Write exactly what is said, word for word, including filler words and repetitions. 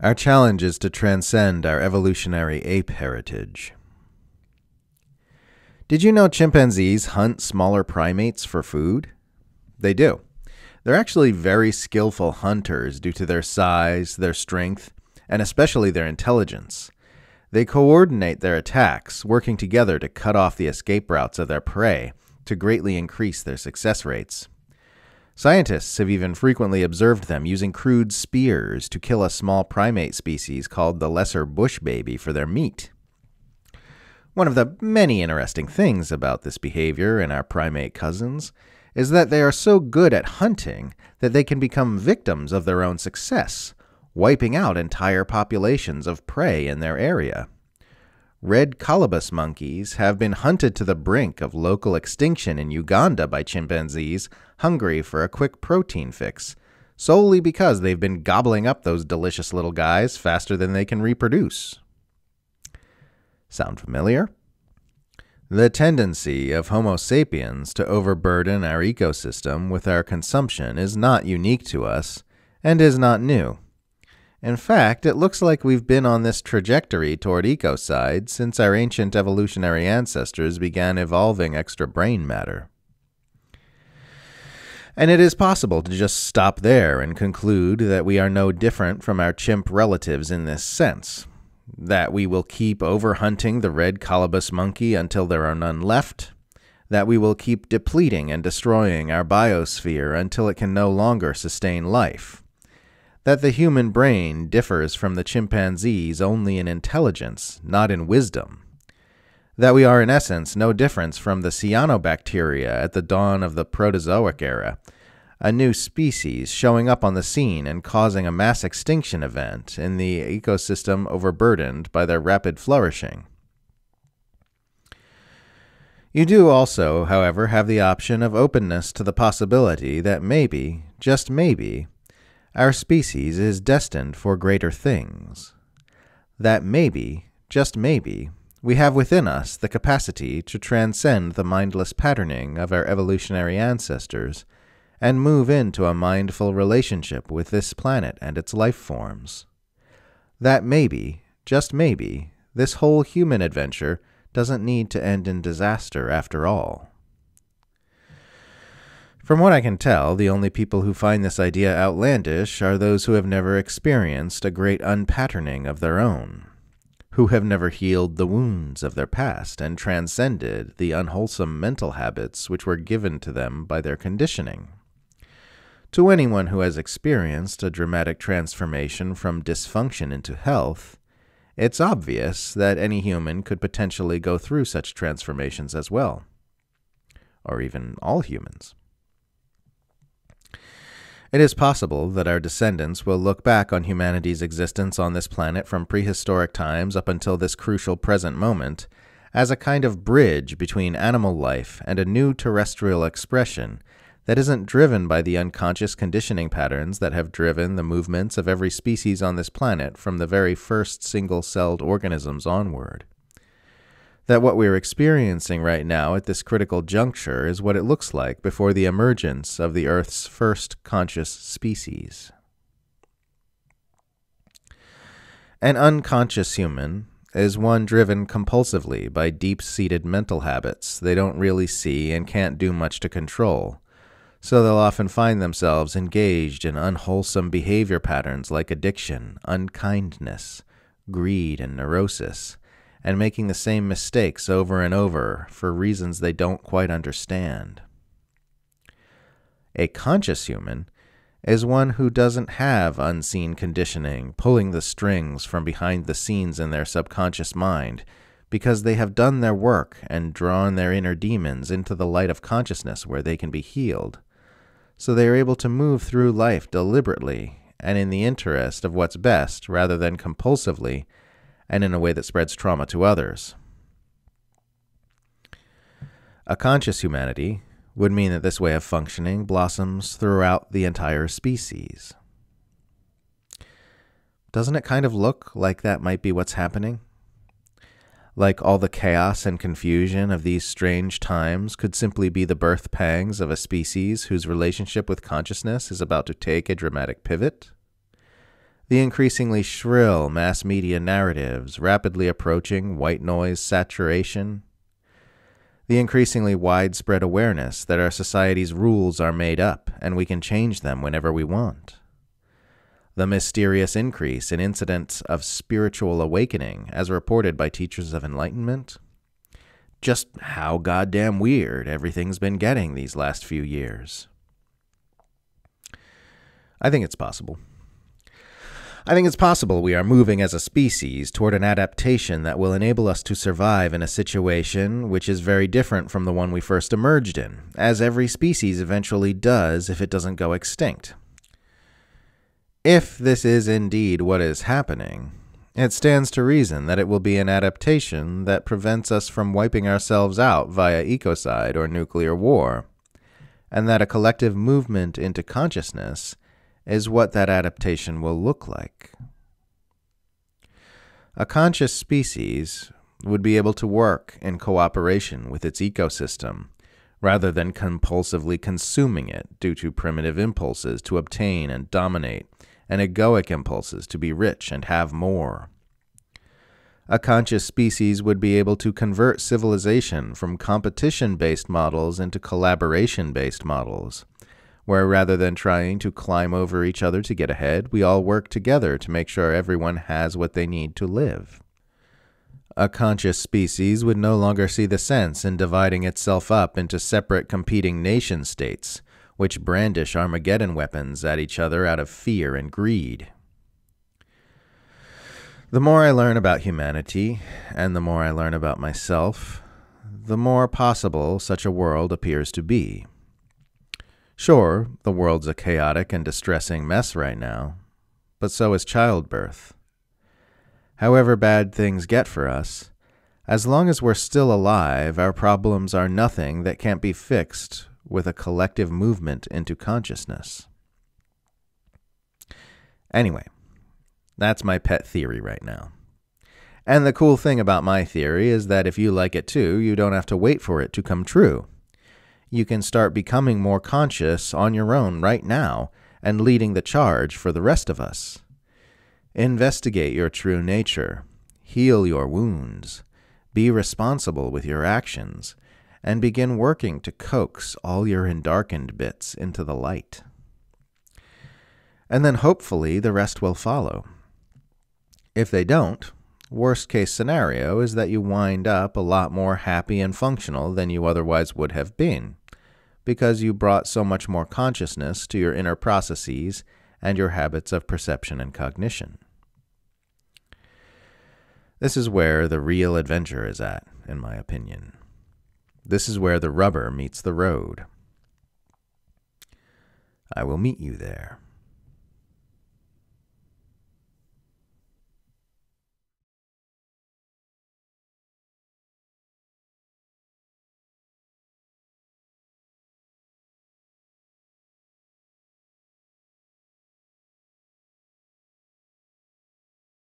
Our challenge is to transcend our evolutionary ape heritage. Did you know chimpanzees hunt smaller primates for food? They do. They're actually very skillful hunters due to their size, their strength, and especially their intelligence. They coordinate their attacks, working together to cut off the escape routes of their prey to greatly increase their success rates. Scientists have even frequently observed them using crude spears to kill a small primate species called the lesser bush baby for their meat. One of the many interesting things about this behavior in our primate cousins is that they are so good at hunting that they can become victims of their own success, wiping out entire populations of prey in their area. Red colobus monkeys have been hunted to the brink of local extinction in Uganda by chimpanzees hungry for a quick protein fix, solely because they've been gobbling up those delicious little guys faster than they can reproduce. Sound familiar? The tendency of Homo sapiens to overburden our ecosystem with our consumption is not unique to us and is not new. In fact, it looks like we've been on this trajectory toward ecocide since our ancient evolutionary ancestors began evolving extra brain matter. And it is possible to just stop there and conclude that we are no different from our chimp relatives in this sense, that we will keep overhunting the red colobus monkey until there are none left, that we will keep depleting and destroying our biosphere until it can no longer sustain life, that the human brain differs from the chimpanzees only in intelligence, not in wisdom, that we are in essence no different from the cyanobacteria at the dawn of the Proterozoic era, a new species showing up on the scene and causing a mass extinction event in the ecosystem overburdened by their rapid flourishing. You do also, however, have the option of openness to the possibility that maybe, just maybe, our species is destined for greater things. That maybe, just maybe, we have within us the capacity to transcend the mindless patterning of our evolutionary ancestors and move into a mindful relationship with this planet and its life forms. That maybe, just maybe, this whole human adventure doesn't need to end in disaster after all. From what I can tell, the only people who find this idea outlandish are those who have never experienced a great unpatterning of their own, who have never healed the wounds of their past and transcended the unwholesome mental habits which were given to them by their conditioning. To anyone who has experienced a dramatic transformation from dysfunction into health, it's obvious that any human could potentially go through such transformations as well, or even all humans. It is possible that our descendants will look back on humanity's existence on this planet from prehistoric times up until this crucial present moment as a kind of bridge between animal life and a new terrestrial expression that isn't driven by the unconscious conditioning patterns that have driven the movements of every species on this planet from the very first single-celled organisms onward. That what we're experiencing right now at this critical juncture is what it looks like before the emergence of the Earth's first conscious species. An unconscious human is one driven compulsively by deep-seated mental habits they don't really see and can't do much to control, so they'll often find themselves engaged in unwholesome behavior patterns like addiction, unkindness, greed, and neurosis, and making the same mistakes over and over for reasons they don't quite understand. A conscious human is one who doesn't have unseen conditioning pulling the strings from behind the scenes in their subconscious mind because they have done their work and drawn their inner demons into the light of consciousness where they can be healed, so they are able to move through life deliberately and in the interest of what's best rather than compulsively and in a way that spreads trauma to others. A conscious humanity would mean that this way of functioning blossoms throughout the entire species. Doesn't it kind of look like that might be what's happening? Like all the chaos and confusion of these strange times could simply be the birth pangs of a species whose relationship with consciousness is about to take a dramatic pivot? the increasingly shrill mass media narratives rapidly approaching white noise saturation, the increasingly widespread awareness that our society's rules are made up and we can change them whenever we want, the mysterious increase in incidents of spiritual awakening as reported by teachers of enlightenment, just how goddamn weird everything's been getting these last few years. I think it's possible. I think it's possible we are moving as a species toward an adaptation that will enable us to survive in a situation which is very different from the one we first emerged in, as every species eventually does if it doesn't go extinct. If this is indeed what is happening, it stands to reason that it will be an adaptation that prevents us from wiping ourselves out via ecocide or nuclear war, and that a collective movement into consciousness is what that adaptation will look like. A conscious species would be able to work in cooperation with its ecosystem, rather than compulsively consuming it due to primitive impulses to obtain and dominate, and egoic impulses to be rich and have more. A conscious species would be able to convert civilization from competition-based models into collaboration-based models, where rather than trying to climb over each other to get ahead, we all work together to make sure everyone has what they need to live. A conscious species would no longer see the sense in dividing itself up into separate competing nation-states, which brandish Armageddon weapons at each other out of fear and greed. The more I learn about humanity, and the more I learn about myself, the more possible such a world appears to be. Sure, the world's a chaotic and distressing mess right now, but so is childbirth. However bad things get for us, as long as we're still alive, our problems are nothing that can't be fixed with a collective movement into consciousness. Anyway, that's my pet theory right now. And the cool thing about my theory is that if you like it too, you don't have to wait for it to come true. You can start becoming more conscious on your own right now and leading the charge for the rest of us. Investigate your true nature, heal your wounds, be responsible with your actions, and begin working to coax all your endarkened bits into the light. And then hopefully the rest will follow. If they don't, worst case scenario is that you wind up a lot more happy and functional than you otherwise would have been, because you brought so much more consciousness to your inner processes and your habits of perception and cognition. This is where the real adventure is at, in my opinion. This is where the rubber meets the road. I will meet you there.